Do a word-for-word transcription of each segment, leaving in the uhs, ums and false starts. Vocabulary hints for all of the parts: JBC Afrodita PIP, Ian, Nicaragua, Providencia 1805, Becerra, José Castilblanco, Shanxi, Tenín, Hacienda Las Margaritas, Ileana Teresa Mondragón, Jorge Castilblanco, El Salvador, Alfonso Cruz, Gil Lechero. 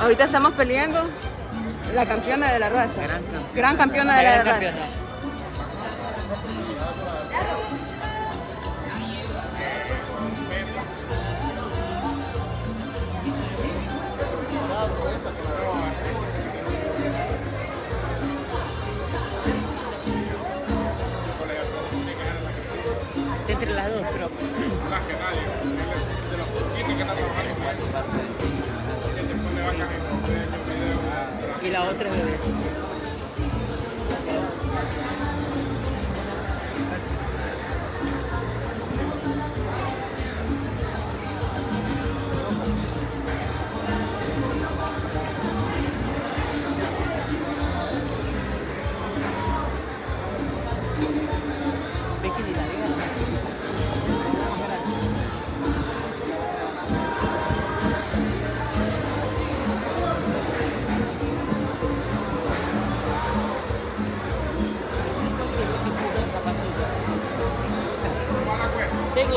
Ahorita estamos peleando la campeona de la raza. Gran, campeona, gran campeona de la, gran la campeona. raza. De entre las dos, pero... Más que nadie. De los poquitos que están trabajando. Y la otra bebé.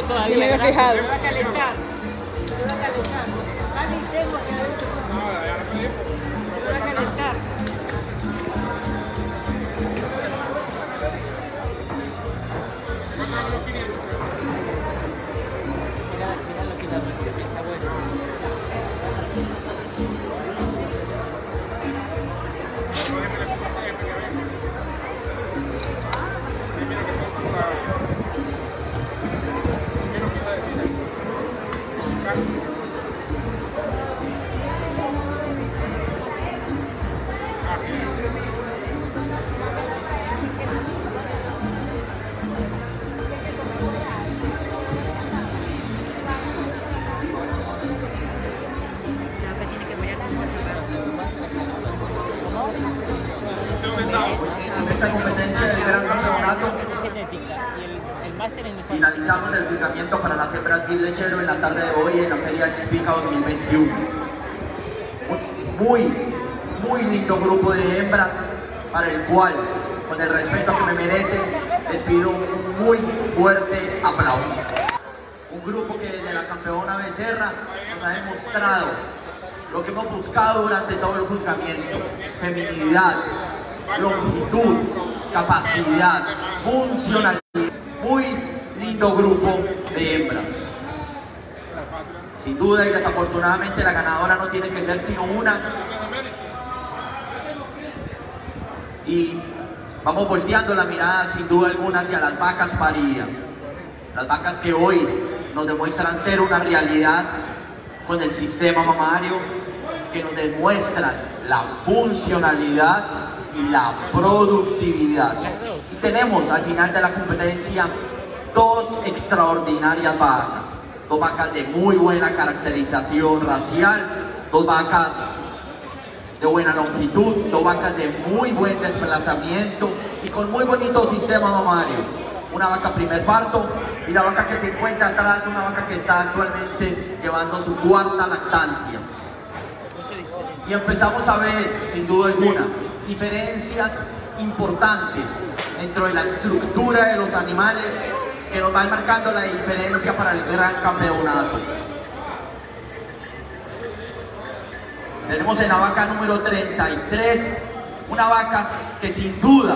Todavía me había fijado. Me va a calentar. Me va a calentar. Ah, ni tengo que haber. No, la voy a calentar. Me va a calentar. Mira, mira lo que la versión está buena. Esta competencia del gran campeonato finalizamos el picamiento para las hembras Gil Lechero en la tarde de hoy en la Feria X PICA dos mil veintiuno. Un muy, muy lindo grupo de hembras para el cual, con el respeto que me merecen, les pido un muy fuerte aplauso. Un grupo que desde la campeona Becerra nos ha demostrado lo que hemos buscado durante todo el juzgamiento: feminidad, longitud, capacidad, funcionalidad. Muy lindo grupo de hembras. Sin duda y desafortunadamente la ganadora no tiene que ser sino una. Y vamos volteando la mirada sin duda alguna hacia las vacas paridas. Las vacas que hoy nos demuestran ser una realidad con el sistema mamario, que nos demuestran la funcionalidad y la productividad. Y tenemos al final de la competencia dos extraordinarias vacas, dos vacas de muy buena caracterización racial, dos vacas de buena longitud, dos vacas de muy buen desplazamiento y con muy bonito sistema mamario. Una vaca primer parto y la vaca que se encuentra atrás, una vaca que está actualmente llevando su cuarta lactancia. Y empezamos a ver, sin duda alguna, diferencias importantes dentro de la estructura de los animales que nos van marcando la diferencia para el gran campeonato. Tenemos en la vaca número treinta y tres una vaca que sin duda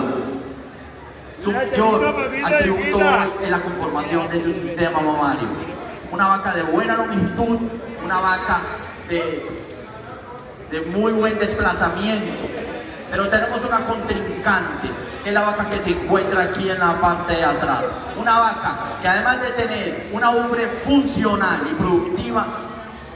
su mayor atributo en la conformación de su sistema mamario, una vaca de buena longitud, una vaca de, de muy buen desplazamiento. Pero tenemos una contrincante, que es la vaca que se encuentra aquí en la parte de atrás. Una vaca que además de tener una ubre funcional y productiva,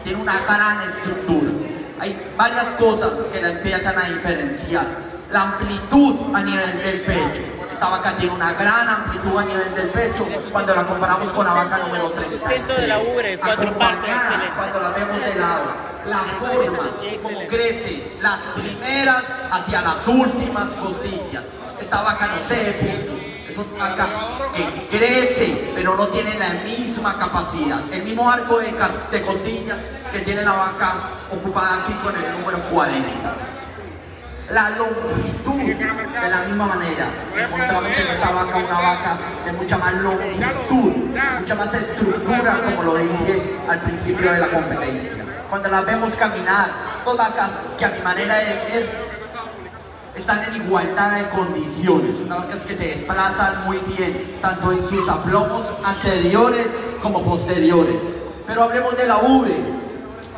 tiene una gran estructura. Hay varias cosas que la empiezan a diferenciar. La amplitud a nivel del pecho. Esta vaca tiene una gran amplitud a nivel del pecho cuando la comparamos con la vaca número treinta y tres. De la ubre, cuatro partes, cuando la vemos de lado. La forma como crece las primeras hacia las últimas costillas. Esta vaca no se depunta. Es una vaca que crece, pero no tiene la misma capacidad, el mismo arco de, de costillas que tiene la vaca ocupada aquí con el número cuarenta. la longitud. De la misma manera, encontramos en esta vaca una vaca de mucha más longitud, mucha más estructura, como lo dije al principio de la competencia. Cuando las vemos caminar, dos vacas que a mi manera de ver están en igualdad de condiciones, unas vacas que se desplazan muy bien, tanto en sus aplomos anteriores como posteriores. Pero hablemos de la ubre,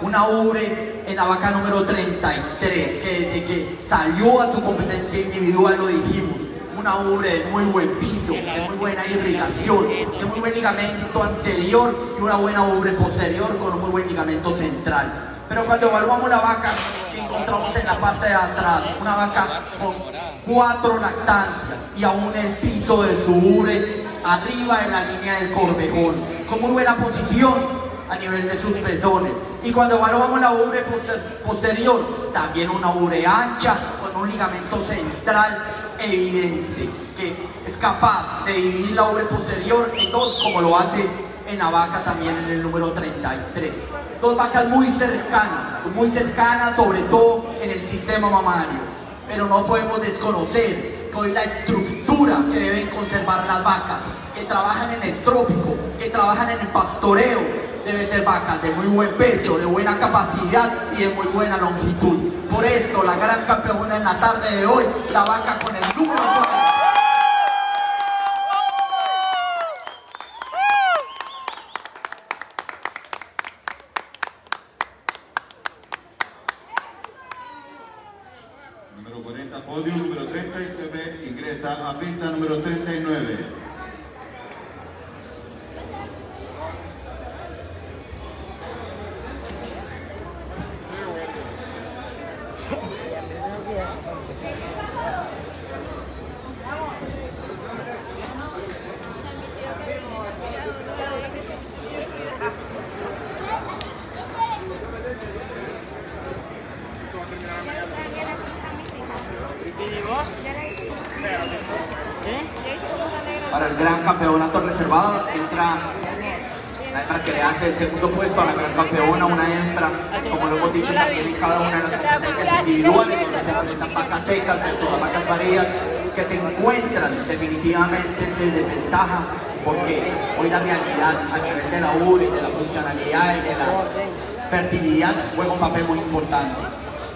una ubre en la vaca número treinta y tres, que desde que salió a su competencia individual lo dijimos, una ubre de muy buen piso, de muy buena irrigación, de muy buen ligamento anterior y una buena ubre posterior con un muy buen ligamento central. Pero cuando evaluamos la vaca que encontramos en la parte de atrás, una vaca con cuatro lactancias y aún el piso de su ubre arriba en la línea del corvejón, con muy buena posición a nivel de sus pezones. Y cuando evaluamos la ubre posterior, también una ubre ancha con un ligamento central evidente, que es capaz de dividir la ubre posterior en dos, como lo hace en la vaca también en el número treinta y tres. Dos vacas muy cercanas, muy cercanas sobre todo en el sistema mamario, pero no podemos desconocer que hoy la estructura que deben conservar las vacas, que trabajan en el trópico, que trabajan en el pastoreo, deben ser vacas de muy buen pecho, de buena capacidad y de muy buena longitud. Por esto, la gran campeona en la tarde de hoy, la vaca con el número cuatro. Podio número treinta y nueve ingresa a pista número treinta y nueve. Para el gran campeonato reservado entra la hembra que le hace el segundo puesto a la gran campeona, una hembra, como lo hemos dicho también en cada una de las competencias individuales, donde se las vacas secas, las vacas varias, que se encuentran definitivamente en desventaja, porque hoy la realidad a nivel de la ubre, de la funcionalidad y de la fertilidad juega un papel muy importante.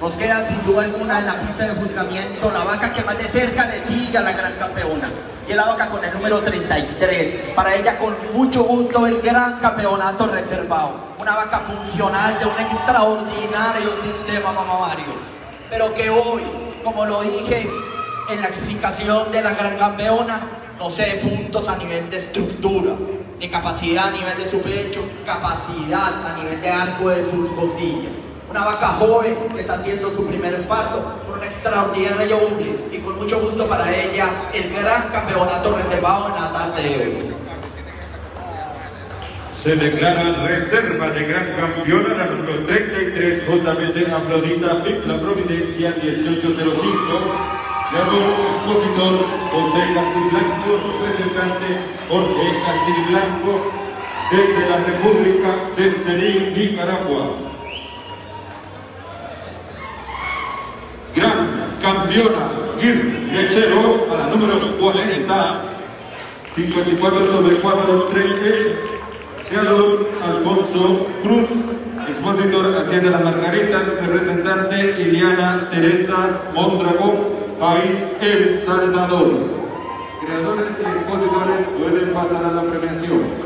Nos queda sin duda alguna en la pista de juzgamiento la vaca que más de cerca le sigue a la gran campeona, y es la vaca con el número treinta y tres. Para ella, con mucho gusto, el gran campeonato reservado. Una vaca funcional de un extraordinario sistema mamario, pero que hoy, como lo dije en la explicación de la gran campeona, no cede puntos a nivel de estructura, de capacidad a nivel de su pecho, capacidad a nivel de arco de sus costillas. Una vaca joven que está haciendo su primer parto con una extraordinaria ubre, y con mucho gusto para ella el gran campeonato reservado en la tarde de hoy. Se declara reserva de gran campeona la número treinta y tres, J B C Afrodita P I P, la Providencia dieciocho cero cinco, ganador expositor José Castilblanco, representante Jorge Castilblanco, desde la República de Tenín, Nicaragua. Gran campeona Gil Lechero para número cuarenta, cincuenta y cuatro sobre cuatro treinta, creador Alfonso Cruz, expositor Hacienda Las Margaritas, representante Ileana Teresa Mondragón, país El Salvador. Creadores y expositores pueden pasar a la premiación.